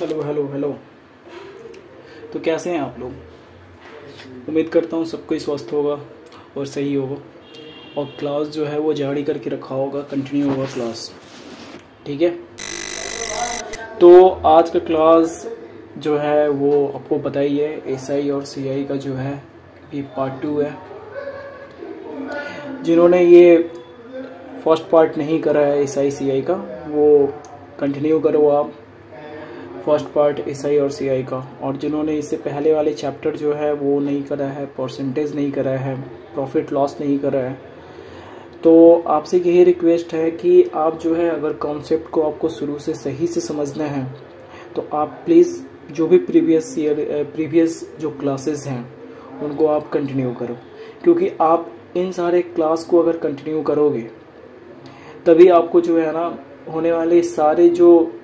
Hello. तो कैसे हैं आप लोग? उम्मीद करता हूँ सबको स्वस्थ होगा और सही होगा, और क्लास जो है वो जारी करके रखा होगा, कंटिन्यू होगा क्लास, ठीक है। तो आज का क्लास जो है वो आपको पता ही है, एसआई और सीआई का जो है ये पार्ट 2 है। जिन्होंने ये फर्स्ट पार्ट नहीं करा है एसआई सीआई का, वो कंटिन्यू करो आप फर्स्ट पार्ट एसआई और सीआई का। और जिन्होंने इससे पहले वाले चैप्टर जो है वो नहीं करा है, परसेंटेज नहीं करा है, प्रॉफिट लॉस नहीं करा है, तो आपसे यही रिक्वेस्ट है कि आप जो है अगर कॉन्सेप्ट को आपको शुरू से सही से समझना है तो आप प्लीज़ जो भी प्रीवियस जो क्लासेस हैं उनको आप कंटिन्यू करो, क्योंकि आप इन सारे क्लास को अगर कंटिन्यू करोगे तभी आपको जो है ना होने वाले सारे जो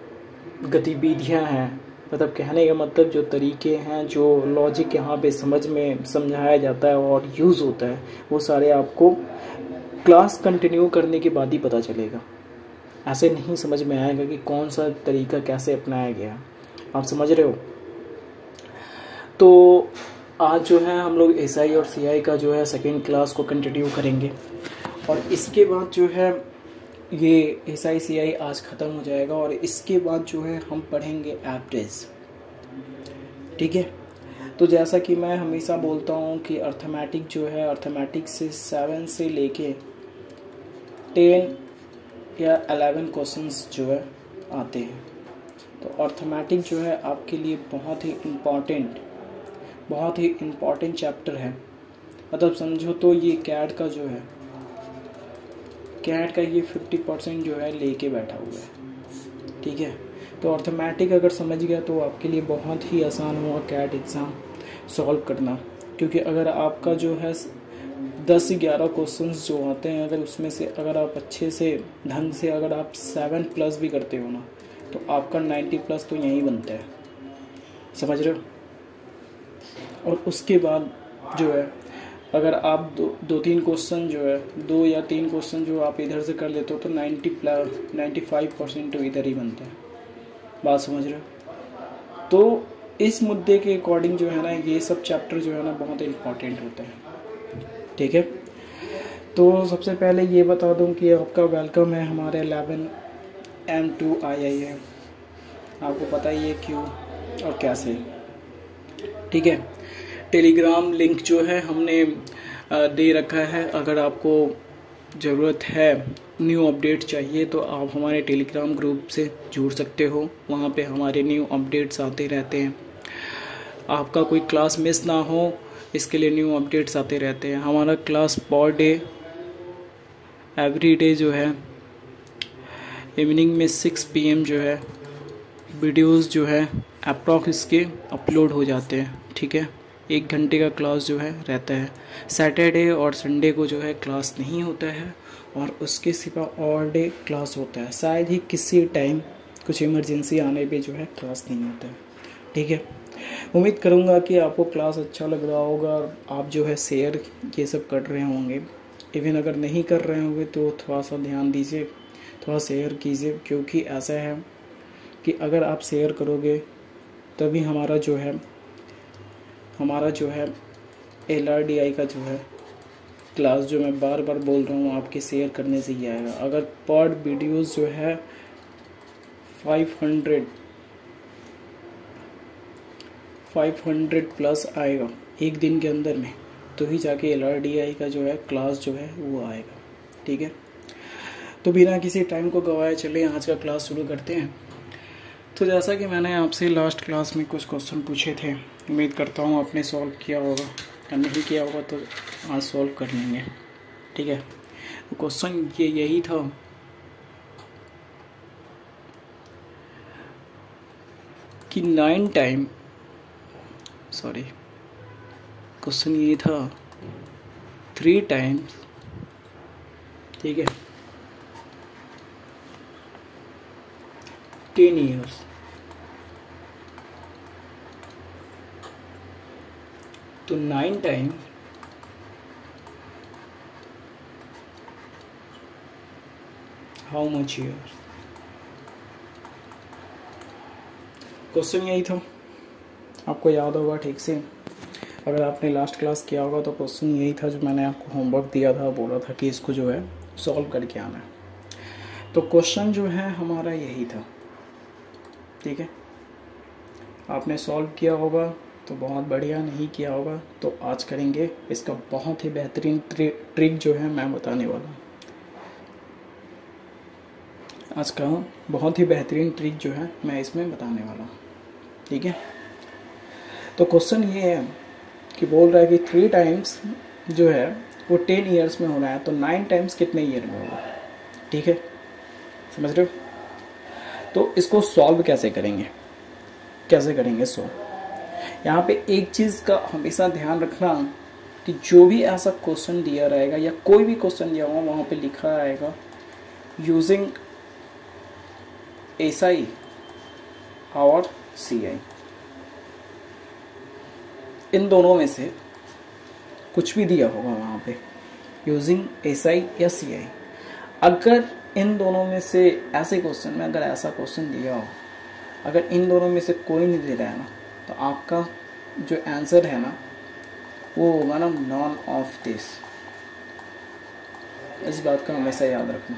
गतिविधियां हैं, मतलब कहने का मतलब जो तरीके हैं, जो लॉजिक यहाँ पे समझ में समझाया जाता है और यूज़ होता है, वो सारे आपको क्लास कंटिन्यू करने के बाद ही पता चलेगा। ऐसे नहीं समझ में आएगा कि कौन सा तरीका कैसे अपनाया गया, आप समझ रहे हो। तो आज जो है हम लोग एसआई और सीआई का जो है सेकेंड क्लास को कंटिन्यू करेंगे, और इसके बाद जो है ये एसआई सीआई आज ख़त्म हो जाएगा, और इसके बाद जो है हम पढ़ेंगे एवरेज, ठीक है। तो जैसा कि मैं हमेशा बोलता हूँ कि अर्थमेटिक जो है, अर्थमेटिक से 7 से लेके 10 या 11 क्वेश्चंस जो है आते हैं। तो अर्थमेटिक जो है आपके लिए बहुत ही इम्पॉर्टेंट चैप्टर है, मतलब समझो तो ये कैट का ये 50% जो है लेके बैठा हुआ है, ठीक है। तो अर्थमेटिक अगर समझ गया तो आपके लिए बहुत ही आसान होगा कैट एग्ज़ाम सॉल्व करना, क्योंकि अगर आपका जो है 10-11 क्वेश्चंस जो आते हैं, अगर उसमें से अगर आप अच्छे से ढंग से अगर आप 7+ भी करते हो ना, तो आपका 90+ तो यहीं बनता है, समझ रहे हो। और उसके बाद जो है अगर आप 2-3 क्वेश्चन जो है, 2 या 3 क्वेश्चन जो आप इधर से कर लेते हो तो 95% तो इधर ही बनता है, बात समझ रहे हो। तो इस मुद्दे के अकॉर्डिंग जो है ना ये सब चैप्टर जो है ना बहुत इम्पॉर्टेंट होते हैं, ठीक है। तो सबसे पहले ये बता दूं कि आपका वेलकम है हमारे 11M 2IIM, आपको पता ही है क्यों और कैसे, ठीक है। टेलीग्राम लिंक जो है हमने दे रखा है, अगर आपको ज़रूरत है, न्यू अपडेट चाहिए तो आप हमारे टेलीग्राम ग्रुप से जुड़ सकते हो, वहाँ पे हमारे न्यू अपडेट्स आते रहते हैं। आपका कोई क्लास मिस ना हो इसके लिए न्यू अपडेट्स आते रहते हैं। हमारा class per day every day जो है इवनिंग में 6 PM जो है वीडियोस जो है अप्रॉक्स इसके अपलोड हो जाते हैं, ठीक है। 1 घंटे का क्लास जो है रहता है। सैटरडे और संडे को जो है क्लास नहीं होता है, और उसके सिवा और डे क्लास होता है, शायद ही किसी टाइम कुछ इमरजेंसी आने पे जो है क्लास नहीं होता है, ठीक है। उम्मीद करूँगा कि आपको क्लास अच्छा लग रहा होगा, और आप जो है शेयर ये सब कर रहे होंगे, इवन अगर नहीं कर रहे होंगे तो थोड़ा सा ध्यान दीजिए, थोड़ा शेयर कीजिए, क्योंकि ऐसा है कि अगर आप शेयर करोगे तभी हमारा जो है LRDI का जो है क्लास जो मैं बार बोल रहा हूँ आपके शेयर करने से ही आएगा। अगर पर वीडियोस जो है 500+ आएगा एक दिन के अंदर में, तो ही जाके LRDI का जो है क्लास जो है वो आएगा, ठीक है। तो बिना किसी टाइम को गवाए चले आज का क्लास शुरू करते हैं। तो जैसा कि मैंने आपसे लास्ट क्लास में कुछ क्वेश्चन पूछे थे, उम्मीद करता हूँ आपने सॉल्व किया होगा, या नहीं किया होगा तो आज सॉल्व कर लेंगे, ठीक है। क्वेश्चन ये यही था कि 3 टाइम्स, ठीक है, 10 years, 9 times how much years? Question यही था, आपको याद होगा ठीक से, अगर आपने लास्ट क्लास किया होगा तो क्वेश्चन यही था जो मैंने आपको होमवर्क दिया था, बोला था कि इसको जो है सॉल्व करके आना है। तो क्वेश्चन जो है हमारा यही था, ठीक है। आपने सॉल्व किया होगा तो बहुत बढ़िया, नहीं किया होगा तो आज करेंगे। इसका बहुत ही बेहतरीन ट्रिक जो है मैं बताने वाला हूँ। आज का बहुत ही बेहतरीन ट्रिक जो है मैं इसमें बताने वाला हूँ, ठीक है। तो क्वेश्चन ये है कि बोल रहा है कि 3 टाइम्स जो है वो 10 ईयर्स में होना है, तो 9 टाइम्स कितने ईयर में होगा, ठीक है, समझ रहे हो। तो इसको सॉल्व कैसे करेंगे, सॉल्व। यहाँ पे एक चीज़ का हमेशा ध्यान रखना कि जो भी ऐसा क्वेश्चन दिया रहेगा या कोई भी क्वेश्चन दिया होगा वहाँ पे लिखा रहेगा यूजिंग SI और CI, इन दोनों में से कुछ भी दिया होगा वहाँ पे यूजिंग SI या CI। अगर इन दोनों में से ऐसे क्वेश्चन में अगर ऐसा क्वेश्चन दिया हो, अगर इन दोनों में से कोई नहीं दे रहा है ना, तो आपका जो आंसर है ना वो होगा ना नॉन ऑफ दिस। इस बात का हमेशा याद रखना,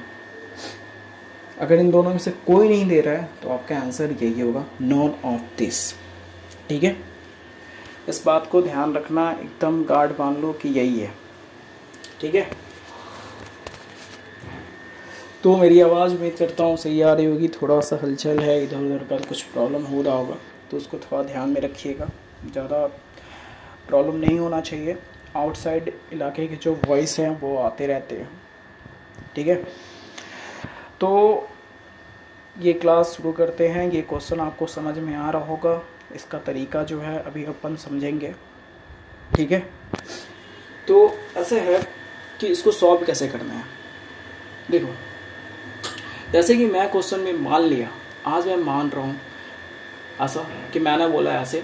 अगर इन दोनों में से कोई नहीं दे रहा है तो आपका आंसर यही होगा नॉन ऑफ दिस, ठीक है। इस बात को ध्यान रखना, एकदम गार्ड बांध लो कि यही है, ठीक है। तो मेरी आवाज़ उम्मीद करता हूँ सही आ रही होगी, थोड़ा सा हलचल है, इधर उधर का कुछ प्रॉब्लम हो रहा होगा तो उसको थोड़ा ध्यान में रखिएगा, ज़्यादा प्रॉब्लम नहीं होना चाहिए। आउटसाइड इलाके के जो वॉइस हैं वो आते रहते हैं, ठीक है। तो ये क्लास शुरू करते हैं। ये क्वेश्चन आपको समझ में आ रहा होगा, इसका तरीका जो है अभी अपन समझेंगे, ठीक है। तो ऐसे है कि इसको सॉल्व कैसे करना है। देखो, जैसे कि मैं क्वेश्चन में मान लिया, आज मैं मान रहा हूँ ऐसा कि मैंने बोला ऐसे,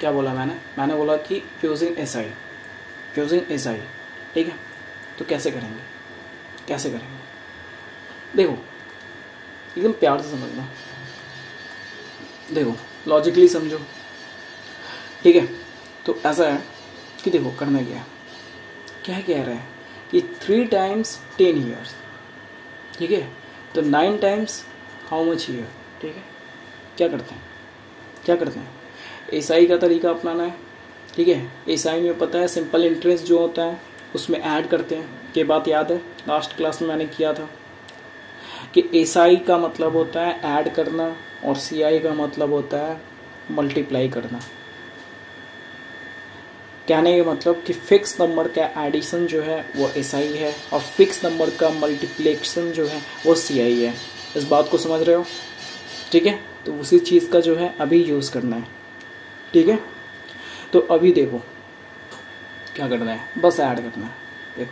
क्या बोला मैंने, बोला कि यूजिंग SI, ठीक है। तो कैसे करेंगे, देखो एकदम प्यार से समझना, देखो लॉजिकली समझो, ठीक है। तो ऐसा है कि देखो करना क्या है, क्या कह रहा है कि 3 टाइम्स 10 ईयर्स, ठीक है। तो 9 टाइम्स हाउ मच ईयर, ठीक है। क्या करते हैं, SI का तरीका अपनाना है, ठीक है। SI में पता है सिंपल इंटरेस्ट जो होता है उसमें ऐड करते हैं, ये बात याद है, लास्ट क्लास में मैंने किया था कि SI का मतलब होता है ऐड करना और CI का मतलब होता है मल्टीप्लाई करना। कहने का मतलब कि फिक्स नंबर का एडिशन जो है वो SI है और फिक्स नंबर का मल्टीप्लिकेशन जो है वो CI है। इस बात को समझ रहे हो, ठीक है। तो उसी चीज़ का जो है अभी यूज़ करना है, ठीक है। तो अभी देखो क्या करना है, बस ऐड करना है। देखो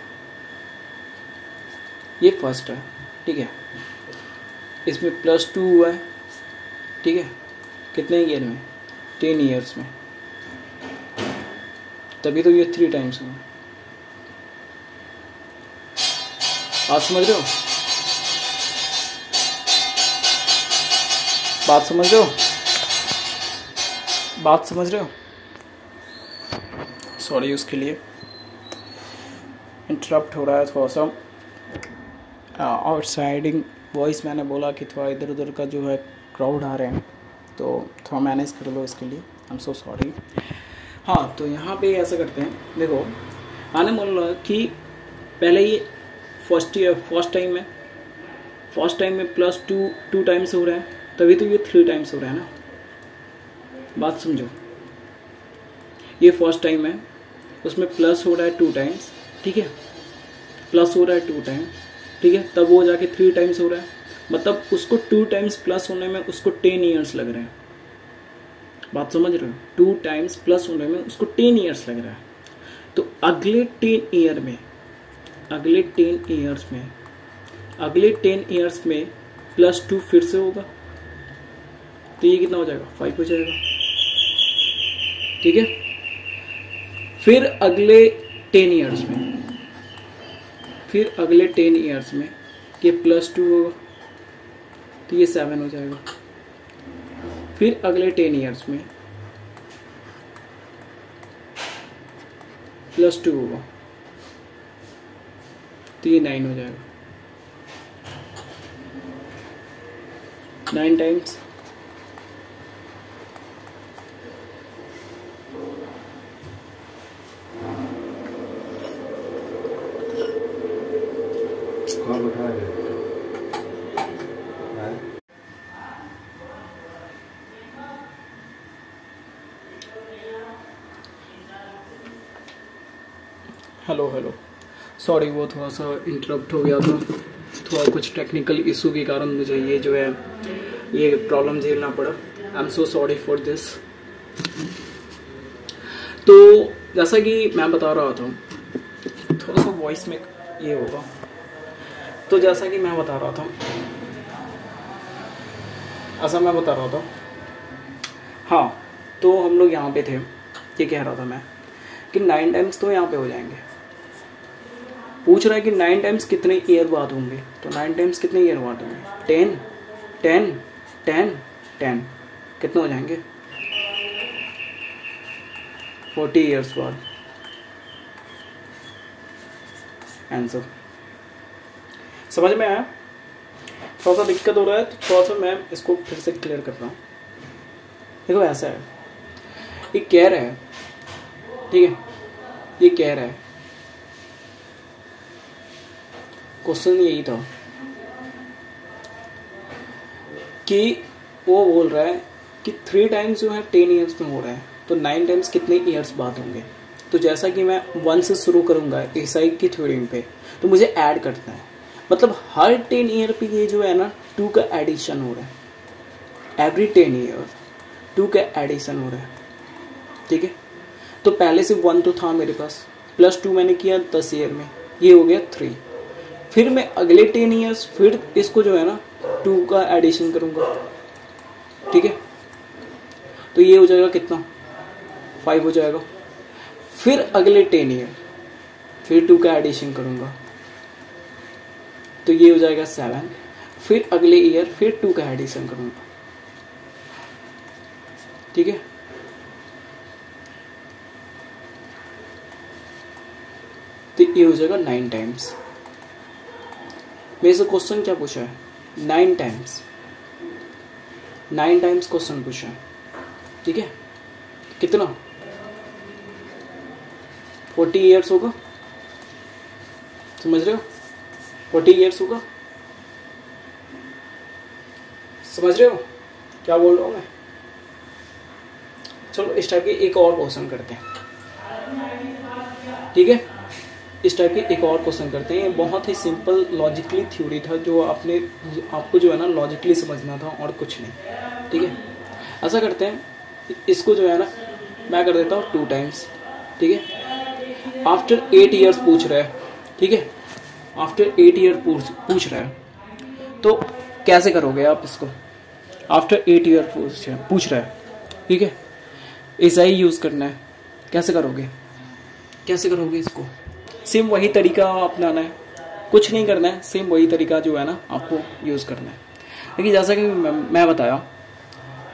ये फर्स्ट है, ठीक है, इसमें +2 हुआ है, ठीक है, कितने ईयर में, 10 ईयर्स में, तभी तो ये 3 टाइम्स हुआ। बात समझ रहे हो, सॉरी उसके लिए इंटरप्ट हो रहा है, थोड़ा सा आउटसाइडिंग वॉइस, मैंने बोला कि थोड़ा इधर उधर का जो है क्राउड आ रहे हैं तो थोड़ा मैनेज कर लो इसके लिए, आई एम सो सॉरी। हाँ, तो यहाँ पे ऐसा करते हैं, देखो आने बोला कि पहले ये फर्स्ट टाइम में +2 टाइम्स हो रहा है, तभी तो ये 3 टाइम्स हो रहा है ना। बात समझो, ये फर्स्ट टाइम है, उसमें प्लस हो रहा है 2 टाइम्स, ठीक है, ठीक है, तब वो जाके 3 टाइम्स हो रहा है, मतलब उसको 2 टाइम्स प्लस होने में उसको 10 ईयर्स लग रहे हैं। बात समझ रहे हो, 2 टाइम्स प्लस होने में उसको 10 ईयर्स लग रहा है। तो अगले 10 ईयर में, अगले 10 ईयर्स में +2 फिर से होगा, तो ये कितना हो जाएगा, 5 हो जाएगा, ठीक है। फिर अगले 10 ईयर्स में, ये +2 होगा, तो ये 7 हो जाएगा। फिर अगले 10 ईयर्स में +2 होगा तो ये 9 हो जाएगा। 9 टाइम्स 9। हेलो सॉरी, वो थोड़ा सा इंटरप्ट हो गया था, थोड़ा कुछ टेक्निकल इशू के कारण मुझे ये जो है ये प्रॉब्लम झेलना पड़ा। I am so sorry for this. तो जैसा कि मैं बता रहा था, थोड़ा सा वॉइस में ये होगा, तो जैसा कि मैं बता रहा था, ऐसा मैं बता रहा था, हाँ, तो हम लोग यहाँ पे थे, ये कह रहा था मैं कि 9 टाइम्स तो यहाँ पे हो जाएंगे। पूछ रहा है कि 9 टाइम्स कितने ईयर बाद होंगे, तो 9 टाइम्स कितने ईयर बाद होंगे, 10 10 10 10 कितने हो जाएंगे, 40 ईयर्स बाद आंसर। समझ में आया? थोड़ा सा दिक्कत हो रहा है तो थोड़ा सा मैं इसको फिर से क्लियर कर रहा हूँ। देखो ऐसा है, ये कह रहा है, ठीक है, ये कह रहा है, क्वेश्चन यही था कि वो बोल रहा है कि 3 टाइम्स जो है 10 ईयर्स में हो रहा है, तो 9 टाइम्स कितने ईयर्स बाद होंगे। तो जैसा कि मैं 1 से शुरू करूंगा एसआई की थ्योरम पे, तो मुझे ऐड करना है, मतलब हर 10 ईयर पे ये जो है ना 2 का एडिशन हो रहा है, एवरी 10 ईयर 2 का एडिशन हो रहा है, ठीक है। तो पहले से 1 तो था मेरे पास, +2 मैंने किया 10 ईयर में, ये हो गया 3। फिर मैं अगले 10 ईयर्स फिर इसको जो है ना 2 का एडिशन करूंगा, ठीक है, तो ये हो जाएगा कितना, 5 हो जाएगा। फिर अगले 10 ईयर फिर 2 का एडिशन करूंगा, तो ये हो जाएगा 7। फिर अगले ईयर फिर 2 का एडिशन करूंगा, ठीक है, तो ये हो जाएगा 9 टाइम्स। मेरे से क्वेश्चन क्या पूछा है, 9 टाइम्स, 9 टाइम्स क्वेश्चन पूछा है, ठीक है, कितना 40 ईयर्स होगा, समझ रहे हो, 40 ईयर्स होगा, समझ रहे हो क्या बोल रहा हूँ मैं। चलो इस टाइप के एक और क्वेश्चन करते हैं, ठीक है, इस टाइप के एक और क्वेश्चन करते हैं। बहुत ही सिंपल लॉजिकली थ्योरी था जो आपने आपको जो है ना लॉजिकली समझना था और कुछ नहीं, ठीक है। ऐसा करते हैं, इसको जो है ना मैं कर देता हूँ 2 टाइम्स, ठीक है। आफ्टर 8 ईयर्स पूछ रहा है, ठीक है, आफ्टर 8 ईयर पूछ रहा है, तो कैसे करोगे आप इसको। आफ्टर 8 ईयर पूछ रहा है, ठीक है, एसआई यूज़ करना है, कैसे करोगे, कैसे करोगे इसको। सेम वही तरीका अपनाना है, कुछ नहीं करना है, सेम वही तरीका जो है ना आपको यूज़ करना है। लेकिन जैसा कि मैं बताया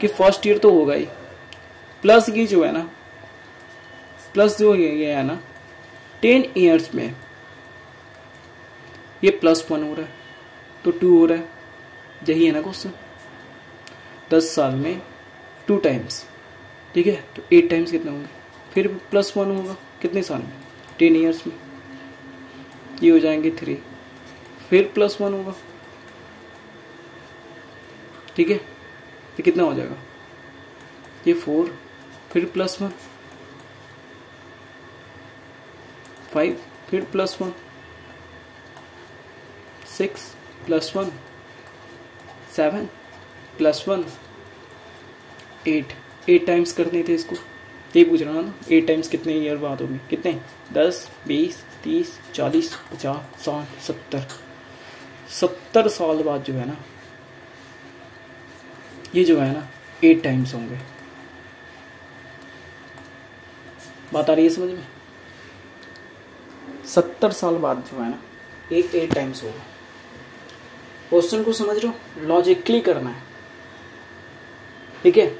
कि फर्स्ट ईयर तो होगा ही, प्लस ये जो है ना, प्लस जो ये है ना 10 ईयर्स में ये +1 हो रहा है, तो 2 हो रहा है, यही है ना क्वेश्चन। 10 साल में 2 टाइम्स, ठीक है, तो 8 टाइम्स कितने होंगे, फिर +1 होगा, कितने साल में, 10 ईयर्स में, ये हो जाएंगे 3, फिर +1 होगा, ठीक है, तो कितना हो जाएगा, ये 4, फिर +1, 5, फिर +1, 6, +1, 7, +1, 8, 8 टाइम्स करने थे इसको, ये पूछ रहा ना, 8 टाइम्स कितने ईयर बाद होंगे, कितने, 10 20 30 40 50 60 70 साल बाद जो है ना ये जो है ना 8 टाइम्स होंगे। बात आ रही है समझ में, 70 साल बाद जो है ना 8 टाइम्स होगा। क्वेश्चन को समझ रहे हो, लॉजिकली करना है, ठीक है।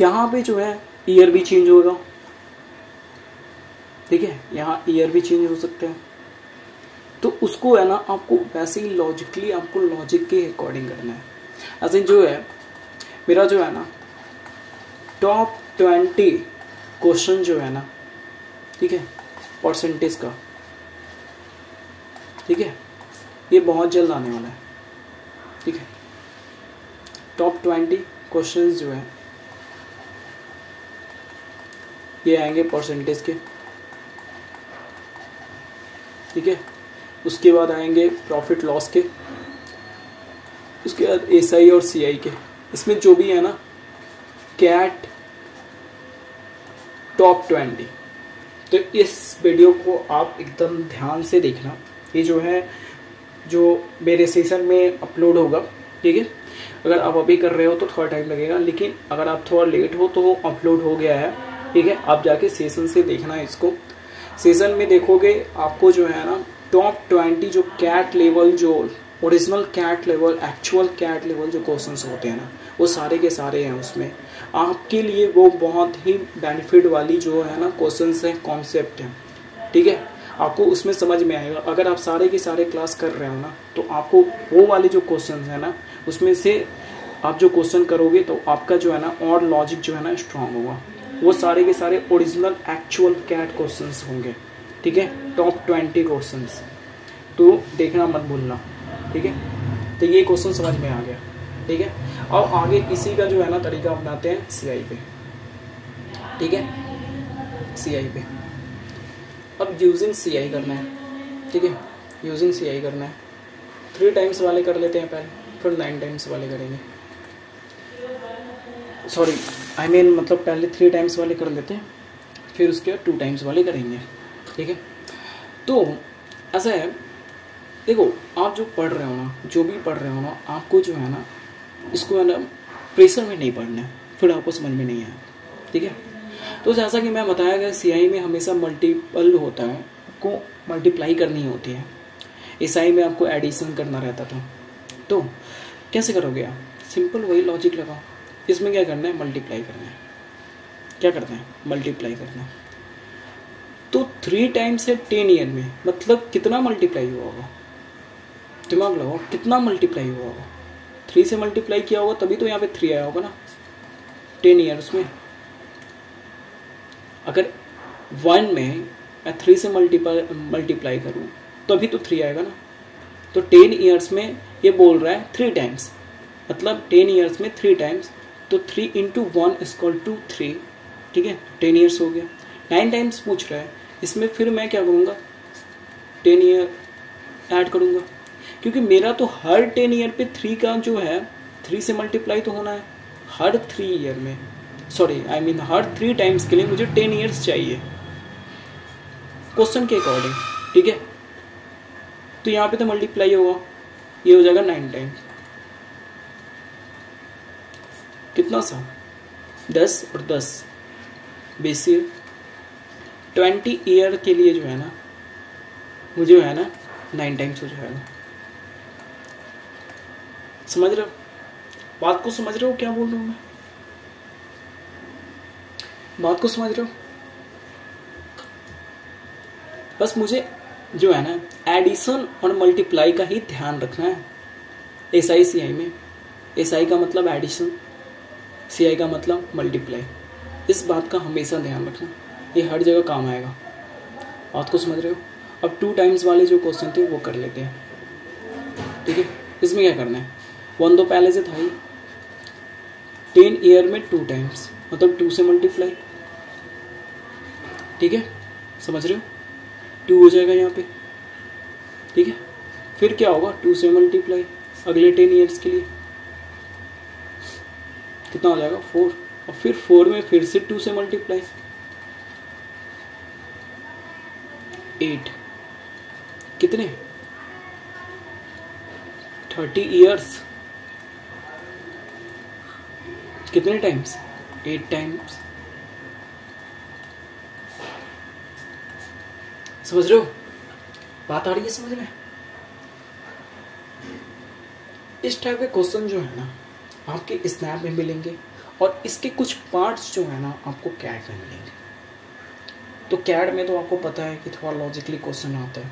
यहाँ पे जो है ईयर भी चेंज होगा, ठीक है, यहाँ ईयर भी चेंज हो सकते हैं। तो उसको है ना आपको वैसे ही लॉजिकली आपको लॉजिक के अकॉर्डिंग करना है। ऐसे जो है मेरा जो है ना टॉप 20 क्वेश्चन जो है ना, ठीक है, परसेंटेज का, ठीक है, ये बहुत जल्द आने वाला है, ठीक है। टॉप 20 क्वेश्चन जो है ये आएंगे परसेंटेज के, ठीक है। उसके बाद आएंगे प्रॉफिट लॉस के, उसके बाद एसआई और सीआई के। इसमें जो भी है ना कैट टॉप 20, तो इस वीडियो को आप एकदम ध्यान से देखना। ये जो है जो मेरे सेशन में अपलोड होगा, ठीक है। अगर आप अभी कर रहे हो तो थोड़ा टाइम लगेगा, लेकिन अगर आप थोड़ा लेट हो तो अपलोड हो गया है, ठीक है। आप जाके सेशन से देखना इसको। सेशन में देखोगे आपको जो है ना टॉप 20 जो कैट लेवल, जो original CAT level, actual CAT level जो क्वेश्चंस होते हैं ना, वो सारे के सारे हैं उसमें। आपके लिए वो बहुत ही बेनिफिट वाली जो है ना क्वेश्चंस हैं, कॉन्सेप्ट हैं, ठीक है। आपको उसमें समझ में आएगा। अगर आप सारे के सारे क्लास कर रहे हो ना, तो आपको वो वाले जो क्वेश्चंस हैं ना, उसमें से आप जो क्वेश्चन करोगे तो आपका जो है ना और लॉजिक जो है ना स्ट्रांग होगा। वो सारे के सारे ओरिजिनल एक्चुअल कैट क्वेश्चंस होंगे, ठीक है, टॉप 20 क्वेश्चंस। तो देखना मत भूलना, ठीक है। तो ये क्वेश्चन समझ में आ गया, ठीक है। अब आगे इसी का जो है ना तरीका अपनाते हैं सीआई पे, ठीक है, सीआई पे। अब यूजिंग सीआई करना है, ठीक है, यूजिंग सीआई करना है। 3 टाइम्स वाले कर लेते हैं पहले, फिर 9 टाइम्स वाले करेंगे। सॉरी आई मीन मतलब पहले 3 टाइम्स वाले कर लेते हैं, फिर उसके बाद 2 टाइम्स वाले करेंगे, ठीक है। तो ऐसा है, देखो आप जो पढ़ रहे हो ना, जो भी पढ़ रहे हो ना, आपको जो है ना इसको है ना प्रेशर में नहीं पढ़ना है, फिर आपको समझ में नहीं आया, ठीक है। तो जैसा कि मैं बताया गया सीआई में हमेशा मल्टीपल होता है, आपको मल्टीप्लाई करनी होती है। एसआई में आपको एडिशन करना रहता था। तो कैसे करोगे आप? सिंपल वही लॉजिक लगाओ। इसमें क्या करना है? मल्टीप्लाई करना है। क्या करना है? मल्टीप्लाई करना है। तो 3 टाइम्स है 10 ईयर में, मतलब कितना मल्टीप्लाई हुआ होगा? दिमाग लगाओ, कितना मल्टीप्लाई हुआ होगा? 3 से मल्टीप्लाई किया होगा तभी तो यहाँ पे 3 आया होगा ना 10 ईयर्स में। अगर 1 में मैं 3 से मल्टीप्लाई करूँ तभी तो 3 आएगा ना। तो 10 ईयर्स में ये बोल रहा है 3 टाइम्स, मतलब 10 ईयर्स में 3 टाइम्स। तो 3 × 1 = 3, ठीक है, 10 ईयर्स हो गया। 9 टाइम्स पूछ रहा है, इसमें फिर मैं क्या करूँगा? 10 ईयर ऐड करूँगा, क्योंकि मेरा तो हर 10 ईयर पे 3 का जो है 3 से मल्टीप्लाई तो होना है। हर 3 ईयर में, सॉरी आई मीन हर 3 टाइम्स के लिए मुझे 10 ईयर्स चाहिए क्वेश्चन के अकॉर्डिंग, ठीक है। तो यहाँ पे तो मल्टीप्लाई होगा, ये हो जाएगा 9 टाइम्स, कितना सा 10 और 10 बेसियर। 20 ईयर के लिए जो है ना मुझे जो है ना 9 टाइम्स हो जाएगा। समझ रहे हो बात को? समझ रहे हो क्या बोल रहा हूँ मैं? बात को समझ रहे हो? बस मुझे जो है ना एडिशन और मल्टीप्लाई का ही ध्यान रखना है एसआई सीआई में। एसआई का मतलब एडिशन, सीआई का मतलब मल्टीप्लाई। इस बात का हमेशा ध्यान रखना, ये हर जगह काम आएगा। बात को समझ रहे हो? अब 2 टाइम्स वाले जो क्वेश्चन थे वो कर लेते हैं, ठीक है। इसमें क्या करना है? 1 तो पहले से था ही, 10 ईयर में 2 टाइम्स, मतलब 2 से मल्टीप्लाई, ठीक है, समझ रहे हो? 2 हो जाएगा यहाँ पे, ठीक है। फिर क्या होगा? 2 से मल्टीप्लाई अगले 10 ईयर्स के लिए, कितना हो जाएगा? 4। और फिर 4 में फिर से 2 से मल्टीप्लाई 8, कितने? 30 ईयर्स, कितने टाइम्स? 8 टाइम्स, समझ रहे हो? बात आ रही है समझ में? इस टाइप के क्वेश्चन जो है ना आपके स्नैप में मिलेंगे, और इसके कुछ पार्ट्स जो है ना आपको कैड में मिलेंगे। तो कैड में तो आपको पता है कि थोड़ा लॉजिकली क्वेश्चन आता है,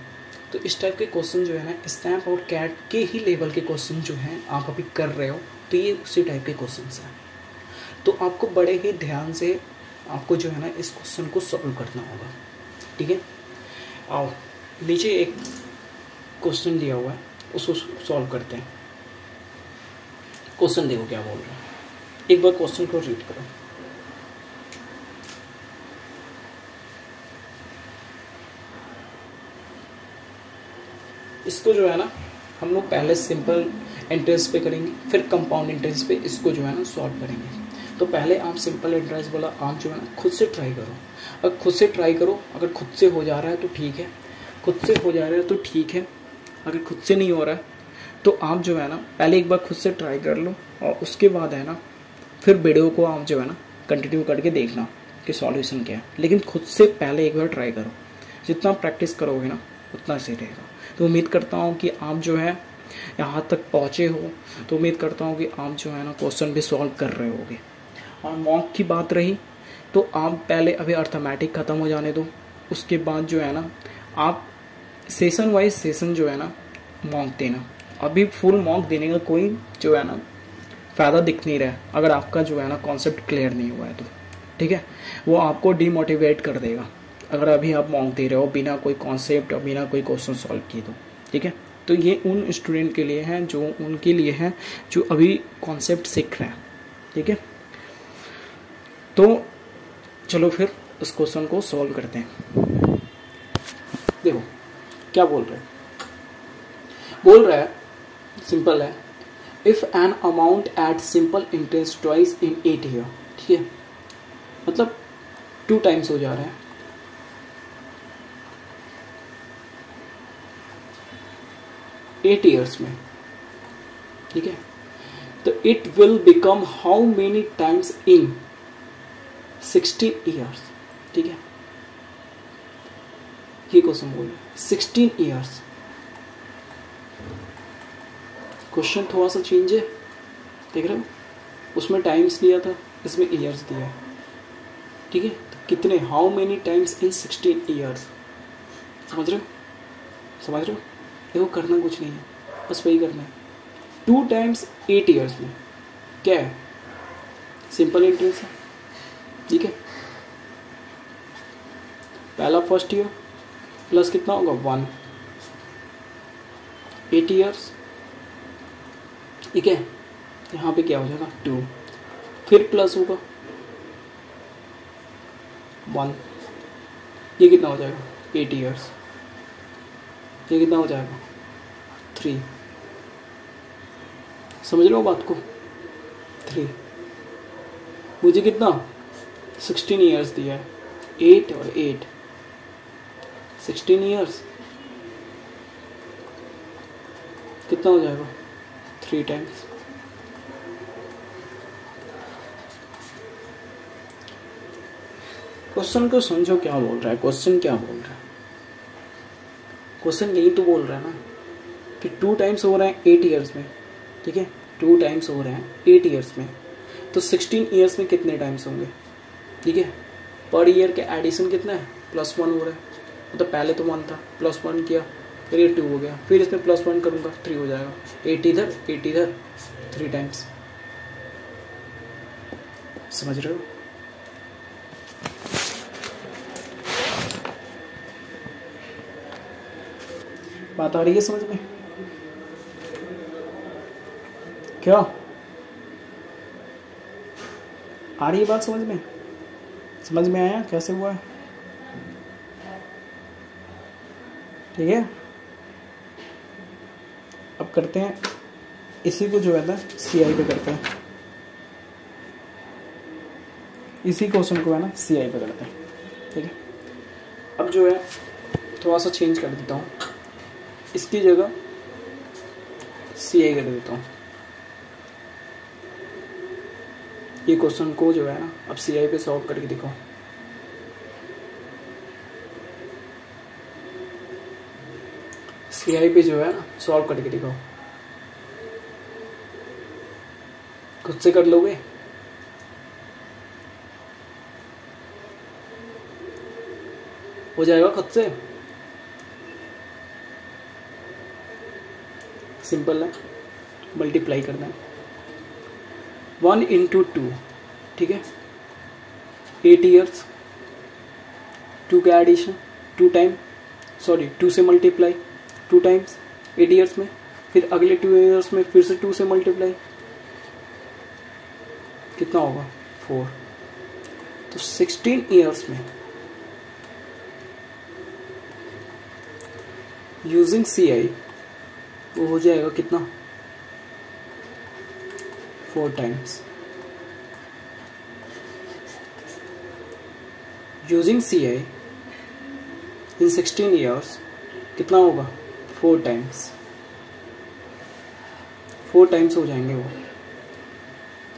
तो इस टाइप के क्वेश्चन जो है ना स्नैप और कैट के ही लेवल के क्वेश्चन जो हैं आप अभी कर रहे हो, तो ये उसी टाइप के क्वेश्चन हैं। तो आपको बड़े ही ध्यान से आपको जो है ना इस क्वेश्चन को सॉल्व करना होगा, ठीक है। आओ नीचे एक क्वेश्चन दिया हुआ है उसको सॉल्व करते हैं। क्वेश्चन देखो क्या बोल रहा है, एक बार क्वेश्चन को रीड करो। इसको जो है ना हम लोग पहले सिंपल एंट्रेंस पे करेंगे, फिर कंपाउंड एंट्रेंस पे इसको जो है ना सॉल्व करेंगे। तो पहले आप सिंपल एंट्रेंस वाला आप जो है ना खुद से ट्राई करो। अगर खुद से ट्राई करो, अगर खुद से हो जा रहा है तो ठीक है, खुद से हो जा रहा है तो ठीक है, अगर खुद से नहीं हो रहा है तो आप जो है ना पहले एक बार खुद से ट्राई कर लो और उसके बाद है ना फिर वीडियो को आप जो है ना कंटिन्यू करके देखना कि सॉल्यूशन क्या है। लेकिन खुद से पहले एक बार ट्राई करो, जितना प्रैक्टिस करोगे ना उतना सही रहेगा। तो उम्मीद करता हूँ कि आप जो है यहाँ तक पहुँचे हो, तो उम्मीद करता हूँ कि आप जो है ना क्वेश्चन भी सॉल्व कर रहे होगे। और मॉक की बात रही तो आप पहले अभी अर्थमेटिक ख़त्म हो जाने दो, उसके बाद जो है ना आप सेसन वाइज सेसन जो है ना मॉक देना। अभी फुल मॉक देने का कोई जो है ना फ़ायदा दिख नहीं रहा है अगर आपका जो है ना कॉन्सेप्ट क्लियर नहीं हुआ है तो, ठीक है, वो आपको डीमोटिवेट कर देगा अगर अभी आप मॉक दे रहे हो बिना कोई कॉन्सेप्ट और बिना कोई क्वेश्चन सॉल्व किए तो, ठीक है। तो ये उन स्टूडेंट के लिए है जो उनके लिए है जो अभी कॉन्सेप्ट सीख रहे हैं, ठीक है। तो चलो फिर उस क्वेश्चन को सॉल्व करते हैं। देखो क्या बोल रहे हैं, बोल रहा है सिंपल है, if an amount at simple interest twice in 8 year, ठीक है, मतलब 2 टाइम्स हो जा रहा है। एट ईयर्स में, ठीक है, तो it will become how many times in 16 years, ठीक है। ये क्वेश्चन बोल रहा है 16 ईयर्स। क्वेश्चन थोड़ा सा चेंज है, देख रहे हो, उसमें टाइम्स दिया था, इसमें ईयर्स दिया है, ठीक है। तो कितने, how many times in 16 years, समझ रहे हो, समझ रहे हो। देखो करना कुछ नहीं है, बस वही करना है। 2 टाइम्स 8 ईयर्स में क्या है, सिंपल इंटरेस्ट है, ठीक है। पहला फर्स्ट ईयर प्लस कितना होगा 1, 8 ईयर्स, ठीक है, यहाँ पे क्या हो जाएगा 2, फिर प्लस होगा 1, ये कितना हो जाएगा 8 ईयर्स, ये कितना हो जाएगा 3, समझ रहे हो बात को, 3। मुझे कितना 16 ईयर्स दिया है, 8 और 8, 16 ईयर्स कितना हो जाएगा 3 टाइम्स। क्वेश्चन को समझो क्या बोल रहा है, क्वेश्चन क्या बोल रहा है, क्वेश्चन यही तो बोल रहा है ना कि 2 टाइम्स हो रहा है 8 ईयर्स में, ठीक है, 2 टाइम्स हो रहे हैं 8 ईयर्स में, तो 16 ईयर्स में कितने टाइम्स होंगे, ठीक है। पर ईयर के एडिशन कितना है, +1 हो रहा है, मतलब पहले तो 1 था, +1 किया, फिर ये 2 हो गया, फिर इसमें +1 करूँगा 3 हो जाएगा, 8 इधर 3 टाइम्स, समझ रहे हो। बात आ रही है समझ में क्या आ रही है, बात समझ में, समझ में आया कैसे हुआ है, ठीक है। अब करते हैं इसी को जो है ना CI पे करते हैं, इसी क्वेश्चन को है ना CI पे करते हैं, ठीक है। अब जो है थोड़ा सा चेंज कर देता हूँ, इसकी जगह CI कर देता हूँ। ये क्वेश्चन को जो है ना अब CI पे सॉल्व करके दिखाओ। CI पे जो है ना सॉल्व करके दिखाओ, खुद से कर लोगे हो जाएगा खुद से, सिंपल है, मल्टीप्लाई करना है 1 into 2, ठीक है, 8 years, 2 का एडिशन 2 से मल्टीप्लाई 2 times 8 years में, फिर अगले 2 years में फिर से 2 से मल्टीप्लाई, कितना होगा 4, तो 16 years में यूजिंग CI वो हो जाएगा कितना 4 times using CI in 16 years, कितना होगा 4 times हो जाएंगे वो,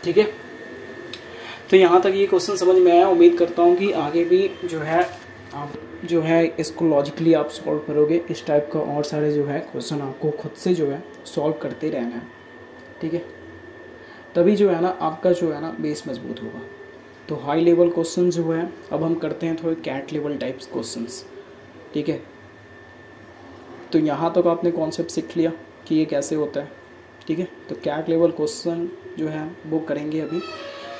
ठीक है। तो यहाँ तक ये क्वेश्चन समझ में आया, उम्मीद करता हूँ कि आगे भी जो है आप इसको लॉजिकली आप सॉल्व करोगे, इस टाइप का और सारे जो है क्वेश्चन आपको खुद से जो है सॉल्व करते रहना है, ठीक है, तभी जो है ना आपका जो है ना बेस मजबूत होगा। तो हाई लेवल क्वेश्चन जो है अब हम करते हैं थोड़े कैट लेवल टाइप्स क्वेश्चंस, ठीक है। तो यहाँ तक आपने कॉन्सेप्ट सीख लिया कि ये कैसे होता है, ठीक है। तो कैट लेवल क्वेश्चन जो है वो करेंगे, अभी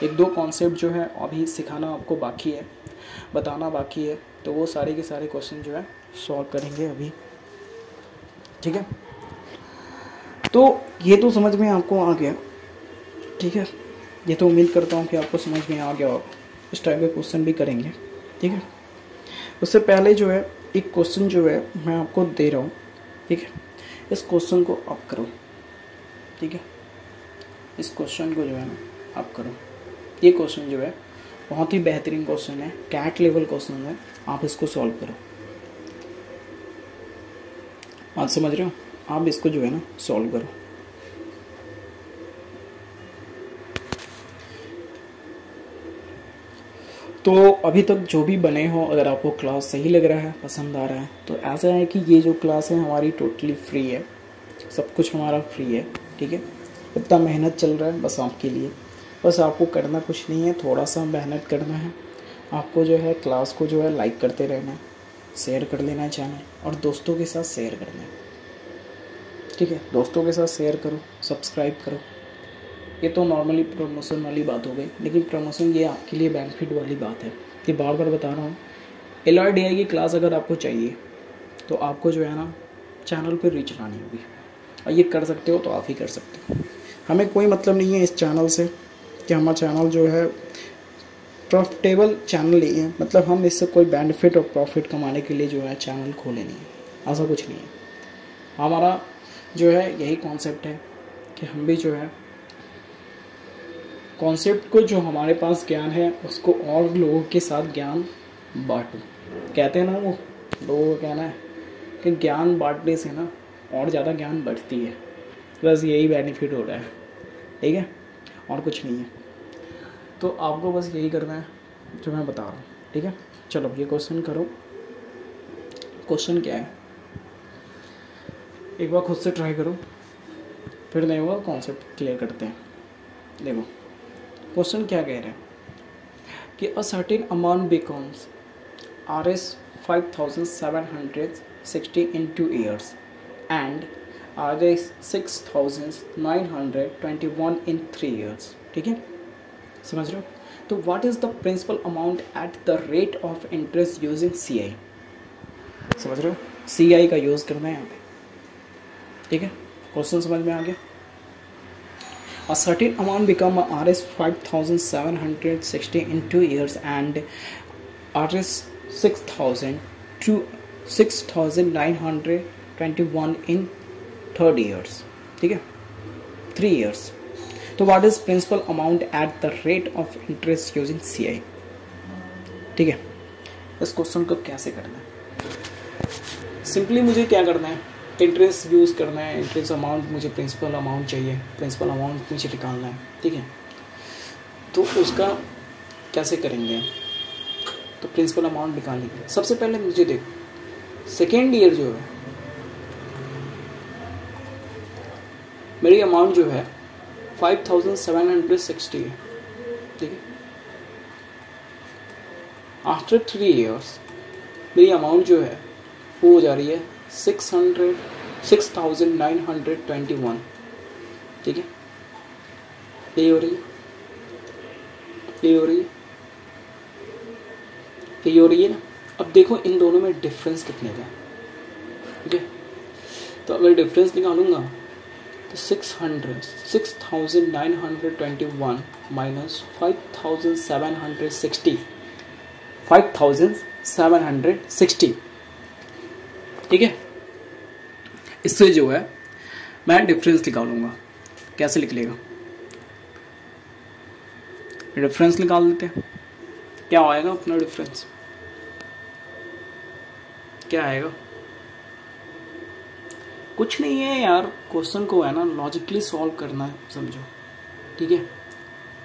1-2 कॉन्सेप्ट जो है अभी सिखाना आपको बाकी है, बताना बाकी है, तो वो सारे के सारे क्वेश्चन जो है सॉल्व करेंगे अभी, ठीक है। तो ये तो समझ में आपको आ गया, ठीक है, ये तो उम्मीद करता हूँ कि आपको समझ में आ गया होगा, इस टाइप के क्वेश्चन भी करेंगे, ठीक है। उससे पहले जो है एक क्वेश्चन जो है मैं आपको दे रहा हूँ, ठीक है, इस क्वेश्चन को आप करो, ठीक है, इस क्वेश्चन को जो है ना आप करो, ये क्वेश्चन जो है बहुत ही बेहतरीन क्वेश्चन है, कैट लेवल क्वेश्चन है, आप इसको सॉल्व करो, आप समझ रहे हो, आप इसको जो है ना सॉल्व करो। तो अभी तक जो भी बने हो, अगर आपको क्लास सही लग रहा है, पसंद आ रहा है, तो ऐसा है कि ये जो क्लास है हमारी टोटली फ्री है, सब कुछ हमारा फ्री है, ठीक है। इतना मेहनत चल रहा है बस आपके लिए, बस आपको करना कुछ नहीं है, थोड़ा सा मेहनत करना है, आपको जो है क्लास को जो है लाइक करते रहना है, शेयर कर लेना है चैनल, और दोस्तों के साथ शेयर करना है, ठीक है, दोस्तों के साथ शेयर करो, सब्सक्राइब करो। ये तो नॉर्मली प्रमोशन वाली बात हो गई, लेकिन प्रमोशन ये आपके लिए बेनिफिट वाली बात है, कि बार बार बता रहा हूँ, LRDI की क्लास अगर आपको चाहिए तो आपको जो है ना चैनल पर रीच लानी होगी, और ये कर सकते हो तो आप ही कर सकते हो, हमें कोई मतलब नहीं है इस चैनल से, कि हमारा चैनल जो है प्रॉफिटेबल चैनल नहीं है, मतलब हम इससे कोई बेनिफिट और प्रॉफिट कमाने के लिए जो है चैनल खोले नहीं है, ऐसा कुछ नहीं है। हमारा जो है यही कॉन्सेप्ट है कि हम भी जो है कॉन्सेप्ट को, जो हमारे पास ज्ञान है उसको और लोगों के साथ ज्ञान बांटो, कहते हैं ना वो लोगों का कहना है कि ज्ञान बांटने से ना और ज़्यादा ज्ञान बढ़ती है, बस यही बेनिफिट हो रहा है, ठीक है, और कुछ नहीं है। तो आपको बस यही करना है जो मैं बता रहा हूँ, ठीक है। चलो ये क्वेश्चन करो, क्वेश्चन क्या है एक बार खुद से ट्राई करो, फिर नहीं होगा कॉन्सेप्ट क्लियर करते हैं। देखो क्वेश्चन क्या कह रहे हैं कि a certain amount becomes Rs 5,760 in 2 years and Rs 6,921 in 3 years, ठीक है, समझ रहे हो। तो what is the principal amount at the rate of interest using CI, समझ रहे हो, CI का यूज़ करना है यहाँ पे, ठीक है, क्वेश्चन समझ में आ गया। A certain amount become Rs 5,760 in 2 years and Rs 6,921 in 3rd years, ठीक है, 3 years। तो what is principal amount at the rate of interest using CI, ठीक है। इस क्वेश्चन को कैसे करना है, सिंपली मुझे क्या करना है, इंटरेस्ट यूज़ करना है, इंटरेस्ट अमाउंट, मुझे प्रिंसिपल अमाउंट चाहिए, प्रिंसिपल अमाउंट मुझे निकालना है, ठीक है। तो उसका कैसे करेंगे, तो प्रिंसिपल अमाउंट निकालने के लिए सबसे पहले मुझे देखो, सेकेंड ईयर जो है मेरी अमाउंट जो है 5,760 है, ठीक है। आफ्टर 3 years मेरी अमाउंट जो है वो हो जा रही है 6,921। ठीक है, यही हो रही है ना। अब देखो इन दोनों में डिफरेंस कितने का है। ठीक है, तो अगर डिफरेंस निकालूंगा तो 6,921 माइनस 5,760। ठीक है, इससे जो है मैं डिफरेंस निकालूंगा। कैसे निकलेगा? डिफरेंस निकाल लेते हैं। क्या आएगा अपना डिफरेंस? क्या आएगा? कुछ नहीं है यार, क्वेश्चन को है ना लॉजिकली सॉल्व करना है, समझो। ठीक है,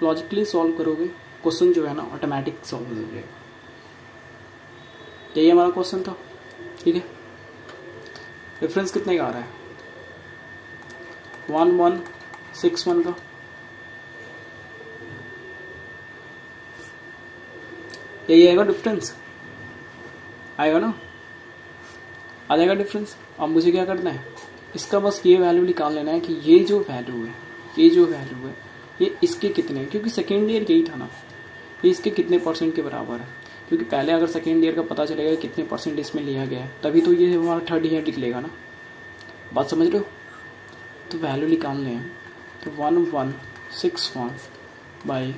लॉजिकली सॉल्व करोगे क्वेश्चन जो है ना ऑटोमेटिक सॉल्व हो जाएगा। यही हमारा क्वेश्चन था। ठीक है, डिफरेंस कितने का आ रहा है? 1161 का। यही आएगा डिफरेंस, आएगा ना, आ जाएगा डिफरेंस। अब मुझे क्या करना है, इसका बस ये वैल्यू निकाल लेना है कि ये जो वैल्यू है, ये जो वैल्यू है, ये इसके कितने है, क्योंकि सेकेंड ईयर यही था ना, ये इसके कितने परसेंट के बराबर है। क्योंकि पहले अगर सेकेंड ईयर का पता चलेगा कितने परसेंट इसमें लिया गया है, तभी तो ये हमारा थर्ड ईयर निकलेगा ना। बात समझ रहे हो? तो वैल्यू निकालने हैं तो 1161 बाई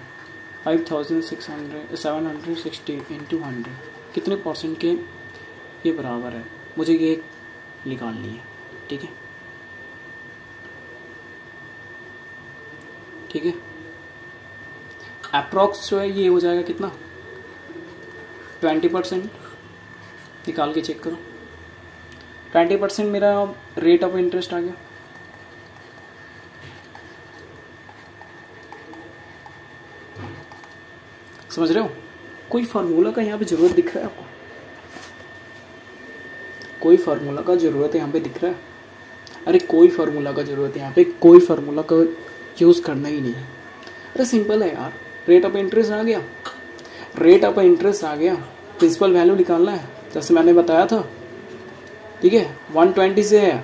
5,760 इंटू 100 कितने परसेंट के ये बराबर है, मुझे ये निकालनी है। ठीक है, ठीक है, अप्रॉक्स जो है ये हो जाएगा कितना, 20%। निकाल के चेक करो, 20% मेरा रेट ऑफ इंटरेस्ट आ गया। समझ रहे हो? कोई फार्मूला का यहाँ पे जरूरत दिख रहा है आपको? कोई फार्मूला का जरूरत यहाँ पे दिख रहा है? अरे कोई फार्मूला का जरूरत है यहाँ पे, कोई फार्मूला का यूज करना ही नहीं है। अरे सिंपल है यार, रेट ऑफ इंटरेस्ट आ गया, रेट ऑफ इंटरेस्ट आ गया, प्रिंसिपल वैल्यू निकालना है जैसे मैंने बताया था। ठीक है, 120 से है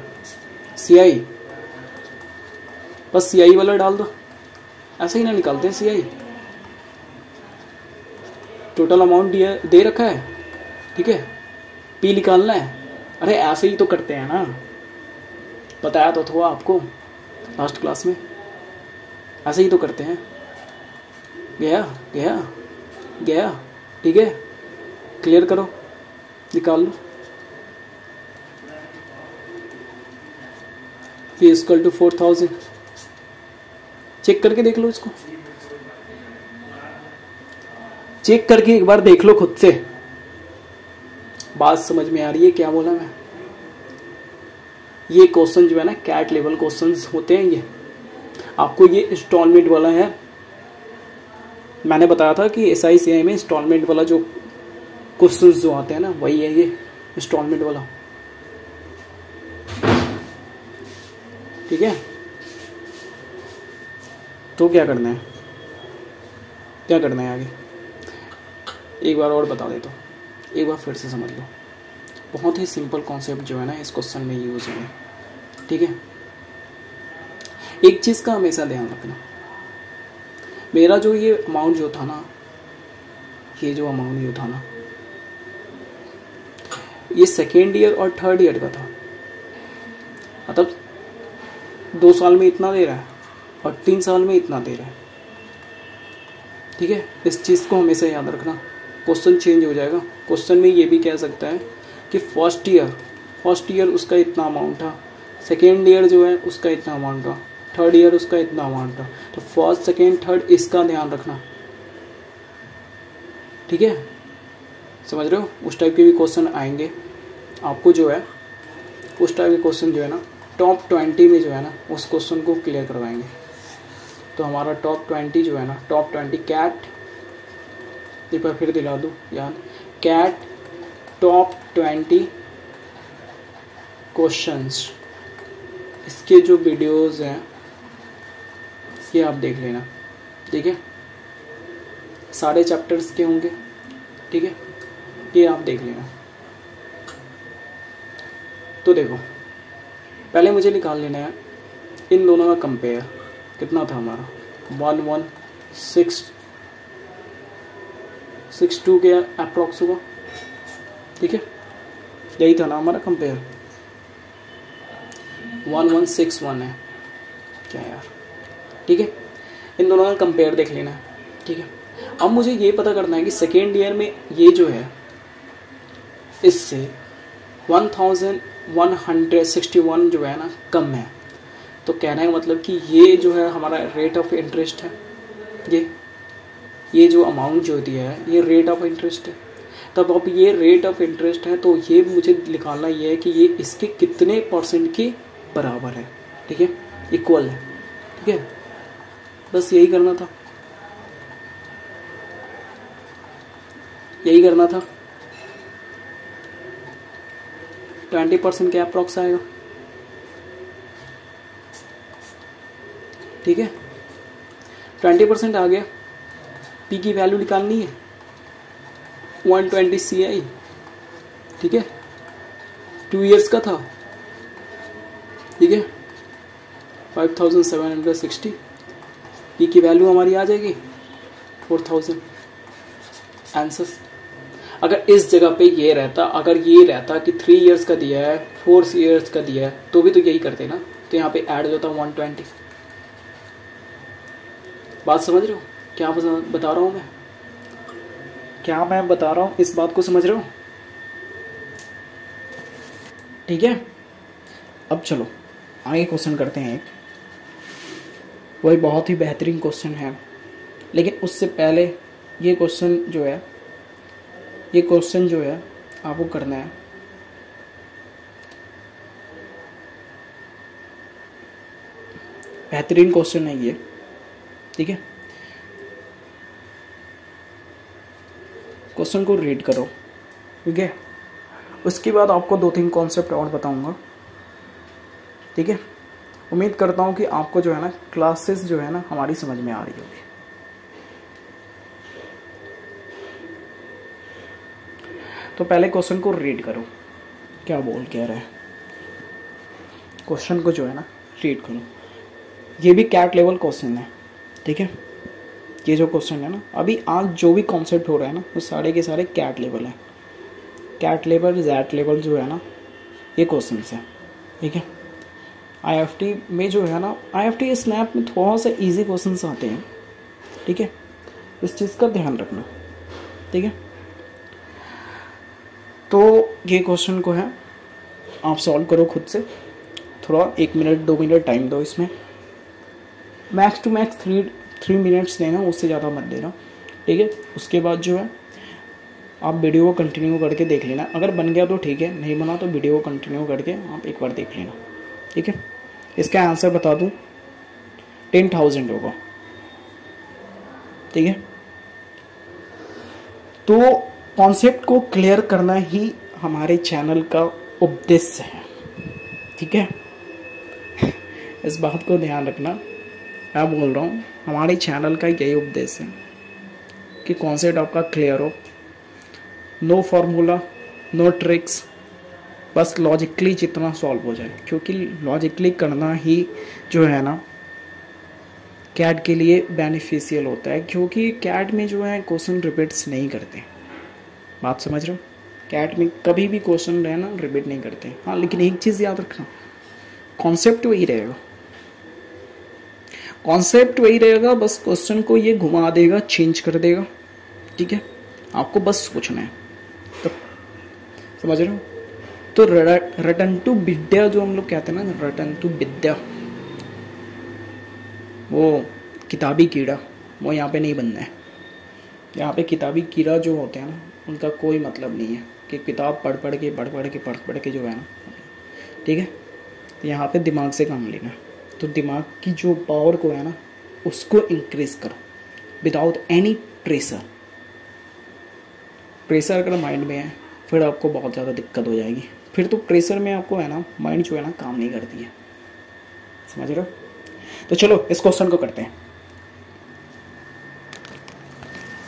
CI, बस CI वाला डाल दो। ऐसे ही ना निकालते हैं CI, टोटल अमाउंट दे रखा है। ठीक है, P निकालना है। अरे ऐसे ही तो करते हैं ना, बताया तो था आपको लास्ट क्लास में, ऐसे ही तो करते हैं। गया गया गया, ठीक है, क्लियर करो, निकाल लो। P इक्वल टू 4000, चेक करके देख लो, इसको चेक करके एक बार देख लो खुद से। बात समझ में आ रही है क्या बोला मैं? ये क्वेश्चन जो है ना कैट लेवल क्वेश्चंस होते हैं। ये आपको ये इंस्टॉलमेंट वाला है, मैंने बताया था कि एसआई सीआई में इंस्टॉलमेंट वाला जो क्वेश्चंस जो आते हैं ना, वही है ये इंस्टॉलमेंट वाला। ठीक है, तो क्या करना है, क्या करना है आगे एक बार और बता देता हूँ, एक बार फिर से समझ लो। बहुत ही सिंपल कॉन्सेप्ट जो है ना इस क्वेश्चन में यूज होंगे। ठीक है, एक चीज़ का हमेशा ध्यान रखना, मेरा जो ये अमाउंट जो था ना, ये जो अमाउंट जो था ना, ये सेकेंड ईयर और थर्ड ईयर का था। मतलब 2 साल में इतना दे रहा है और 3 साल में इतना दे रहा है। ठीक है, इस चीज़ को हमेशा याद रखना। क्वेश्चन चेंज हो जाएगा, क्वेश्चन में ये भी कह सकता है कि फर्स्ट ईयर उसका इतना अमाउंट था, सेकेंड ईयर जो है उसका इतना अमाउंट था, थर्ड ईयर उसका इतना अमाउंट था। तो फर्स्ट सेकेंड थर्ड इसका ध्यान रखना। ठीक है, समझ रहे हो? उस टाइप के भी क्वेश्चन आएंगे आपको जो है, उस टाइप के क्वेश्चन जो है ना टॉप 20 में जो है ना उस क्वेश्चन को क्लियर करवाएंगे। तो हमारा टॉप 20 जो है ना, टॉप 20 कैट, एक बार फिर दिला दूँ याद, कैट टॉप 20 क्वेश्चंस, इसके जो वीडियोस हैं ये आप देख लेना। ठीक है, सारे चैप्टर्स के होंगे। ठीक है, ये आप देख लेना। तो देखो पहले मुझे निकाल लेना है इन दोनों का कंपेयर, कितना था हमारा 1162 के अप्रॉक्स होगा, ठीक है, यही था ना हमारा कंपेयर 1161 है क्या यार, ठीक है, इन दोनों का कंपेयर देख लेना है, ठीक है। अब मुझे ये पता करना है कि सेकेंड ईयर में ये जो है इससे 1161 जो है ना कम है, तो कहने का मतलब कि ये जो है हमारा रेट ऑफ इंटरेस्ट है, ये जो अमाउंट जो दिया है ये रेट ऑफ इंटरेस्ट है। तब अब ये रेट ऑफ इंटरेस्ट है तो ये मुझे निकालना ये है कि ये इसके कितने परसेंट के बराबर है, ठीक है, इक्वल है, ठीक है, बस यही करना था, यही करना था। 20% के अप्रॉक्स आएगा, ठीक है, 20% आ गया। पी की वैल्यू निकालनी है 120 CI, ठीक है, 2 ईयर्स का था, ठीक है, 5760, पी की वैल्यू हमारी आ जाएगी 4000 आंसर। अगर इस जगह पे ये रहता, अगर ये रहता कि 3 ईयर्स का दिया है 4 ईयर्स का दिया है तो भी तो यही करते ना, तो यहाँ पे ऐड होता 120। बात समझ रहे हो क्या बता रहा हूँ मैं, क्या मैं बता रहा हूँ इस बात को समझ रहे हो, ठीक है। अब चलो आगे क्वेश्चन करते हैं, एक वही बहुत ही बेहतरीन क्वेश्चन है, लेकिन उससे पहले ये क्वेश्चन जो है, ये क्वेश्चन जो है आपको करना है, बेहतरीन क्वेश्चन है ये, ठीक है। क्वेश्चन को रीड करो, ठीक है, उसके बाद आपको 2-3 कॉन्सेप्ट और बताऊंगा, ठीक है। उम्मीद करता हूं कि आपको जो है ना क्लासेस जो है ना हमारी समझ में आ रही होगी। तो पहले क्वेश्चन को रीड करो, क्या बोल कह रहा है, क्वेश्चन को जो है ना रीड करो। ये भी कैट लेवल क्वेश्चन है, ठीक है, ये जो क्वेश्चन है ना अभी आज जो भी कॉन्सेप्ट हो रहा है ना वो सारे के सारे कैट लेवल है, कैट लेवल जैट लेवल जो है ना ये क्वेश्चन है, ठीक है। IIFT में जो है ना IIFT स्नैप में थोड़ा सा इजी क्वेश्चन आते हैं, ठीक है, इस चीज़ का ध्यान रखना, ठीक है। तो ये क्वेश्चन को है आप सॉल्व करो खुद से, थोड़ा 1 मिनट 2 मिनट टाइम दो इसमें, मैक्स टू मैक्स 3 मिनट्स देना, उससे ज़्यादा मत देना, ठीक है। उसके बाद जो है आप वीडियो को कंटिन्यू करके देख लेना, अगर बन गया तो ठीक है, नहीं बना तो वीडियो को कंटिन्यू करके आप एक बार देख लेना, ठीक है। इसका आंसर बता दूँ 10,000 होगा, ठीक है। तो कॉन्सेप्ट को क्लियर करना ही हमारे चैनल का उद्देश्य है, ठीक है, इस बात को ध्यान रखना, मैं बोल रहा हूँ हमारे चैनल का यही उद्देश्य है कि कॉन्सेप्ट आपका क्लियर हो, नो फार्मूला नो ट्रिक्स, बस लॉजिकली जितना सॉल्व हो जाए, क्योंकि लॉजिकली करना ही जो है ना कैट के लिए बेनिफिशियल होता है, क्योंकि कैट में जो है क्वेश्चन रिपीट्स नहीं करते, बात समझ रहे हो, कैट में कभी भी क्वेश्चन रहना रिपीट नहीं करते, हाँ, लेकिन एक चीज़ याद रखना कॉन्सेप्ट वही रहेगा, कॉन्सेप्ट वही रहेगा, बस क्वेश्चन को ये घुमा देगा, चेंज कर देगा, ठीक है, आपको बस सोचना है, तो समझ रहे हो। तो रिटर्न टू विद्या जो हम लोग कहते हैं ना, रिटर्न टू विद्या, वो किताबी कीड़ा वो यहाँ पे नहीं बनना है, यहाँ पे किताबी कीड़ा जो होते हैं ना उनका कोई मतलब नहीं है कि किताब पढ़ पढ़ के जो है ना, ठीक है, यहाँ पे दिमाग से काम लेना, तो दिमाग की जो पावर को है ना उसको इंक्रीज करो विदाउट एनी प्रेशर, प्रेशर अगर माइंड में है फिर आपको बहुत ज़्यादा दिक्कत हो जाएगी, फिर तो प्रेशर में आपको है ना माइंड जो है ना काम नहीं करती है, समझ रहे हो। तो चलो इस क्वेश्चन को करते हैं,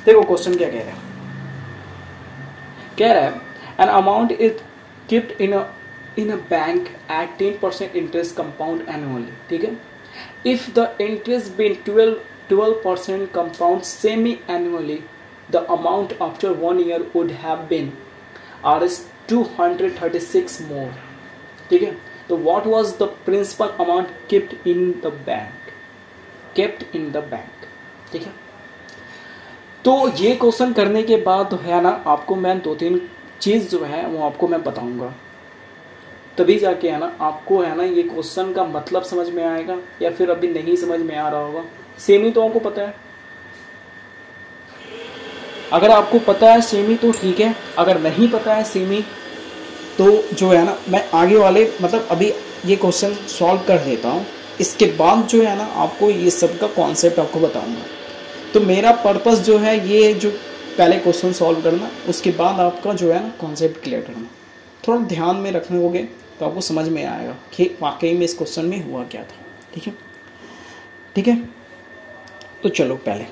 देखो क्वेश्चन क्या कह रहा है, कह रहा है an amount is kept in in a bank at 10% interest compound annually. ठीक है, if the interest been 12% compound semi annually, the amount after 1 year would have been Rs 236 more. ठीक है, तो what was the principal amount kept in the bank? Kept in the bank. ठीक है, तो ये question करने के बाद है ना आपको मैं 2-3 चीज़ जो है वो आपको मैं बताऊंगा, तभी जाके है ना आपको है ना ये क्वेश्चन का मतलब समझ में आएगा, या फिर अभी नहीं समझ में आ रहा होगा। सेमी तो आपको पता है, अगर आपको पता है सेमी तो ठीक है, अगर नहीं पता है सेमी तो जो है ना मैं आगे वाले मतलब अभी ये क्वेश्चन सॉल्व कर देता हूँ, इसके बाद जो है ना आपको ये सब का कॉन्सेप्ट आपको बताऊँगा। तो मेरा पर्पस जो है ये जो पहले क्वेश्चन सॉल्व करना, उसके बाद आपका जो है ना कॉन्सेप्ट क्लियर करना, थोड़ा ध्यान में रखने होगे तो आपको समझ में आएगा कि वाकई में इस क्वेश्चन में हुआ क्या था। ठीक है, ठीक है, तो चलो पहले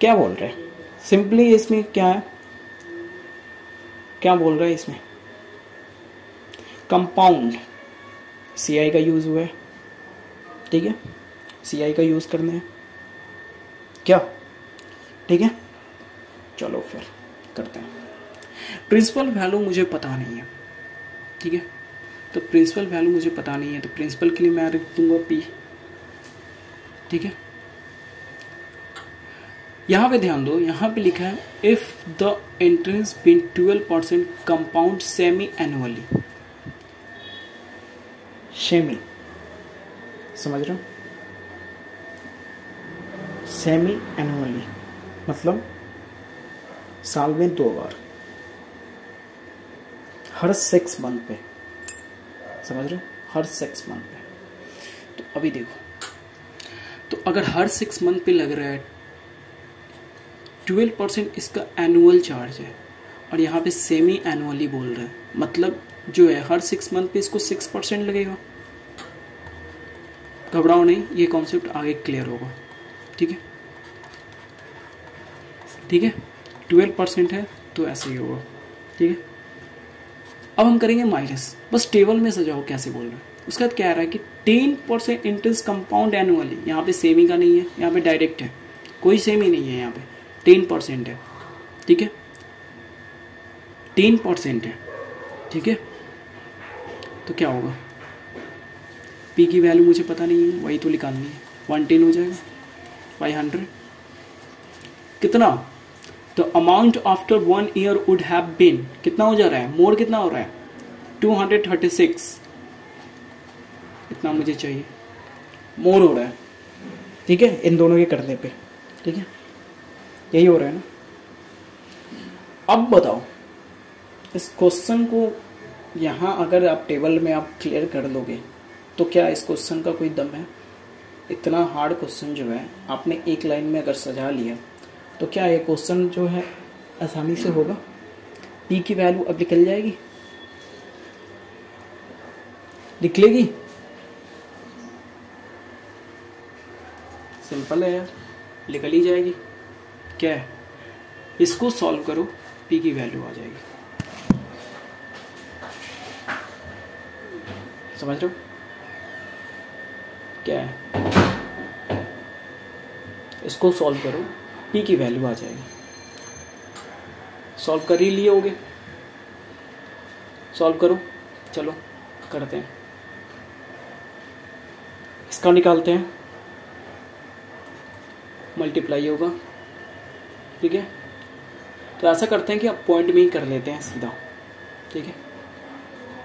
क्या बोल रहे हैं सिंपली, इसमें क्या है, क्या बोल रहा है इसमें, कंपाउंड सीआई का यूज़ हुआ है। ठीक है, सीआई का यूज़ करना है क्या? ठीक है, चलो फिर करते हैं। प्रिंसिपल वैल्यू मुझे पता नहीं है, ठीक है, तो प्रिंसिपल वैल्यू मुझे पता नहीं है, तो प्रिंसिपल के लिए मैं रख दूंगा पी। ठीक है, यहाँ पे ध्यान दो, यहाँ पे लिखा है if the interest been 12% compound semi annually, semi समझ रहे हो, सेमी एनुअली मतलब साल में 2 बार, हर 6 मंथ पे, समझ रहे हो, हर 6 मंथ पे। तो अभी देखो, तो अगर हर 6 मंथ पे लग रहा है 12% इसका एनुअल चार्ज है, और यहाँ पे सेमी एनुअली बोल रहा है, मतलब जो है हर 6 मंथ पे इसको 6% लगेगा। घबराओ नहीं, ये कॉन्सेप्ट आगे क्लियर होगा। ठीक है, ठीक है, 12% है तो ऐसे ही होगा। ठीक है, अब हम करेंगे माइनस, बस टेबल में सजाओ कैसे बोल रहा है। उसके बाद क्या आ रहा है कि 10% इंटरेस्ट कंपाउंड एनुअली, यहाँ पे सेमी का नहीं है, यहाँ पे डायरेक्ट है, कोई सेमी नहीं है, यहाँ पे 10% है। ठीक है, 10% है, ठीक है, तो क्या होगा, पी की वैल्यू मुझे पता नहीं है, वही तो निकालनी है, 110 हो जाएगा 500 कितना, तो amount after 1 year would have been, कितना हो जा रहा है, मोर कितना हो रहा है 236, इतना मुझे चाहिए, मोर हो रहा है। ठीक है, इन दोनों के करने पे, ठीक है, यही हो रहा है ना। अब बताओ इस क्वेश्चन को यहाँ अगर आप टेबल में आप क्लियर कर लोगे तो क्या इस क्वेश्चन का कोई दम है? इतना हार्ड क्वेश्चन जो है आपने एक लाइन में अगर सजा लिया तो क्या ये क्वेश्चन जो है आसानी से होगा? पी की वैल्यू अब निकल जाएगी, निकलेगी, सिंपल है यार, निकल ही जाएगी। क्या है, इसको सॉल्व करो, पी की वैल्यू आ जाएगी, समझ रहे हो क्या है, इसको सॉल्व करो, पी की वैल्यू आ जाएगी। सॉल्व कर ही लिए होगे, सॉल्व करो, चलो करते हैं, इसका निकालते हैं, मल्टीप्लाई होगा। ठीक है, तो ऐसा करते हैं कि अब पॉइंट में ही कर लेते हैं सीधा। ठीक है,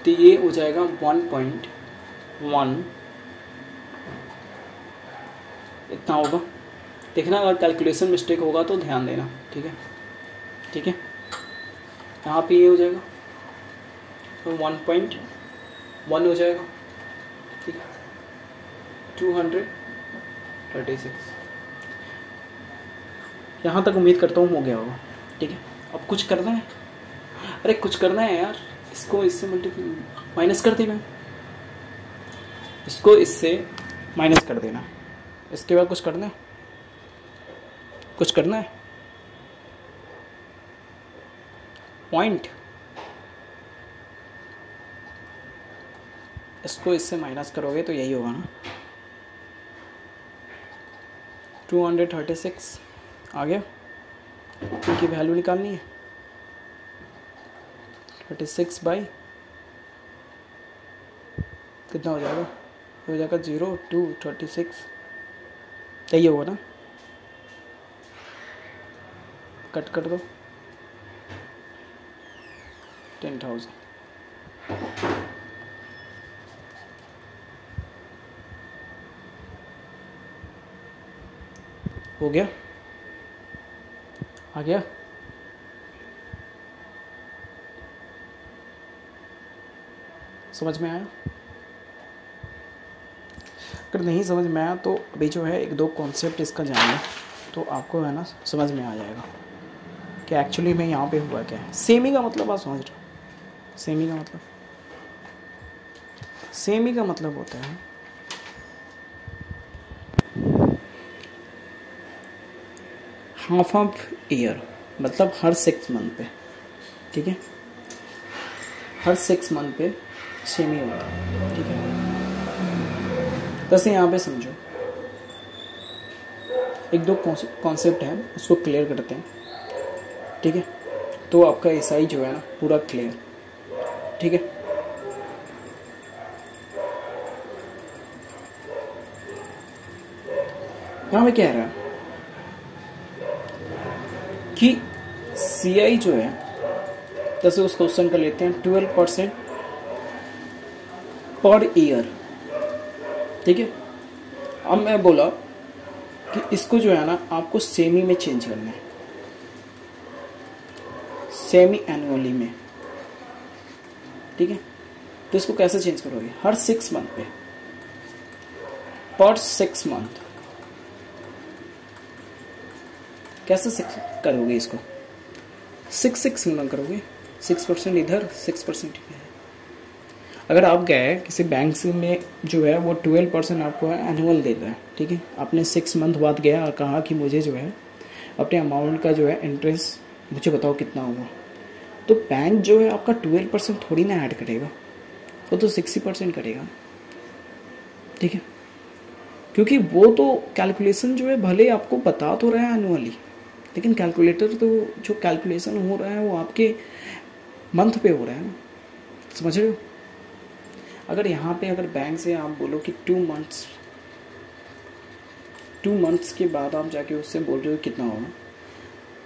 तो ये हो जाएगा 1.1, इतना होगा, देखना अगर कैलकुलेशन मिस्टेक होगा तो ध्यान देना। ठीक है, ठीक है, यहाँ पे ये हो जाएगा तो 1.1 हो जाएगा, ठीक है, 236, यहाँ तक उम्मीद करता हूँ हो गया होगा। ठीक है, अब कुछ करना है, अरे कुछ करना है यार, इसको इससे माइनस कर देना, इसको इससे माइनस कर देना, इसके बाद कुछ करना है, कुछ करना है, पॉइंट इसको इससे माइनस करोगे तो यही होगा ना 236 आ गया। इनकी वैल्यू निकालनी है 36 बाई कितना हो जाएगा, हो जाएगा 0 2 36, यही होगा ना। कट कर दो 10,000। हो गया, आ गया। समझ में आया? अगर नहीं समझ में आया तो अभी जो है एक दो कॉन्सेप्ट इसका जानिए तो आपको है ना समझ में आ जाएगा कि एक्चुअली में यहाँ पे हुआ क्या है। सेमी का मतलब आप समझ रहे हो? सेमी का मतलब होता है हाफ ऑफ ईयर, मतलब हर 6 मंथ पे, ठीक है, हर 6 मंथ पे सेमी होता है, ठीक है। जैसे यहाँ पे समझो एक दो कॉन्सेप्ट हैं, उसको क्लियर करते हैं, ठीक है, तो आपका एसआई जो है ना पूरा क्लियर, ठीक है। यहाँ पे क्या रहा है कि सीआई जो है, जैसे उस क्वेश्चन का लेते हैं 12% पर ईयर, ठीक है। अब मैं बोला कि इसको जो है ना आपको सेमी में चेंज करना है, सेमी एनुअली में, ठीक है। तो इसको कैसे चेंज करोगे? हर 6 मंथ पे, पर 6 मंथ कैसे करोगे इसको? 6 गुना करोगे, 6% इधर 6% इधर। अगर आप गए किसी बैंक में जो है वो 12% आपको एनुअल देता है, ठीक है। आपने 6 मंथ बाद गया और कहा कि मुझे जो है अपने अमाउंट का जो है इंटरेस्ट मुझे बताओ कितना होगा, तो बैंक जो है आपका 12% थोड़ी ना ऐड करेगा, वो तो 60% करेगा, ठीक है। क्योंकि वो तो कैलकुलेशन जो है भले आपको बता तो रहा है एनुअली, लेकिन कैलकुलेटर तो जो कैलकुलेशन हो रहा है वो आपके मंथ पे हो रहा है ना, समझ रहे हो। अगर यहाँ पे अगर बैंक से आप बोलो कि 2 मंथ्स के बाद आप जाके उससे बोल रहे हो कितना होगा,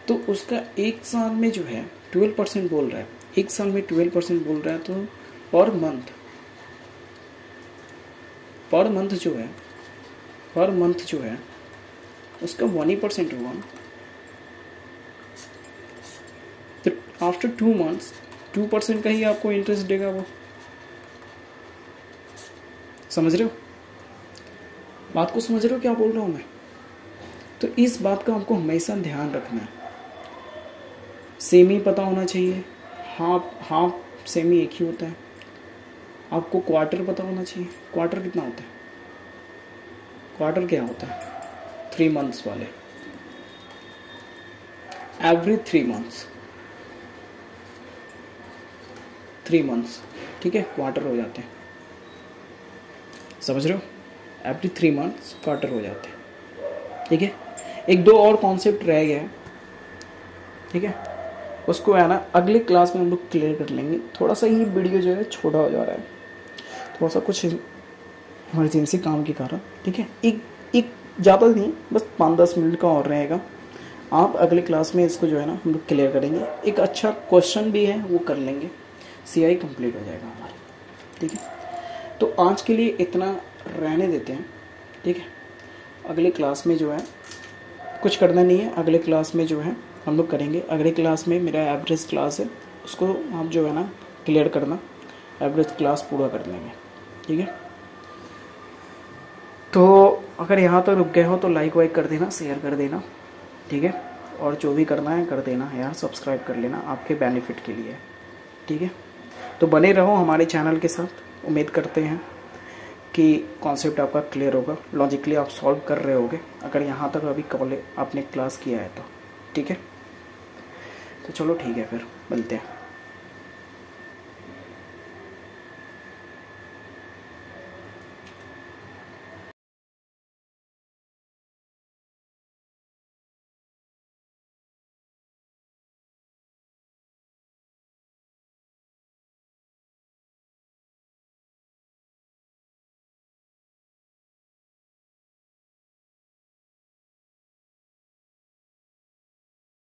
तो उसका एक साल में जो है 12% बोल रहा है, एक साल में 12% बोल रहा है, तो पर मंथ जो है उसका 1% होगा ना। आफ्टर 2 मंथ्स 2% का ही आपको इंटरेस्ट देगा वो, समझ रहे हो बात को? समझ रहे हो क्या बोल रहा हूँ मैं? तो इस बात का आपको हमेशा ध्यान रखना है। सेमी पता होना चाहिए, हाफ सेमी एक ही होता है। आपको क्वार्टर पता होना चाहिए, क्वार्टर कितना होता है, क्वार्टर क्या होता है, 3 मंथ्स वाले, एवरी 3 मंथ्स, 3 मंथ्स, ठीक है, क्वार्टर हो जाते हैं, समझ रहे हो, एवरी 3 मंथ्स क्वार्टर हो जाते हैं, ठीक है। एक दो और कॉन्सेप्ट रह गया है, ठीक है, उसको है ना अगले क्लास में हम लोग क्लियर कर लेंगे। थोड़ा सा ही वीडियो जो है छोटा हो जा रहा है, थोड़ा सा कुछ इमरजेंसी काम के कारण, ठीक है। एक ज़्यादा नहीं, बस 5-10 मिनट का और रहेगा। आप अगले क्लास में इसको जो है ना हम लोग क्लियर करेंगे। एक अच्छा क्वेश्चन भी है वो कर लेंगे, सीआई कंप्लीट हो जाएगा हमारा, ठीक है। तो आज के लिए इतना रहने देते हैं, ठीक है। अगले क्लास में जो है कुछ करना नहीं है, अगले क्लास में जो है हम लोग करेंगे। अगले क्लास में मेरा एवरेज क्लास है, उसको आप जो है ना क्लियर करना, एवरेज क्लास पूरा कर लेंगे, ठीक है। तो अगर यहाँ तो रुक गए हो तो लाइक वाइक कर देना, शेयर कर देना, ठीक है, और जो भी करना है कर देना यार, सब्सक्राइब कर लेना आपके बेनिफिट के लिए, ठीक है। तो बने रहो हमारे चैनल के साथ। उम्मीद करते हैं कि कॉन्सेप्ट आपका क्लियर होगा, लॉजिकली आप सॉल्व कर रहे होगे, अगर यहाँ तक अभी आपने क्लास किया है तो, ठीक है। तो चलो ठीक है, फिर मिलते हैं।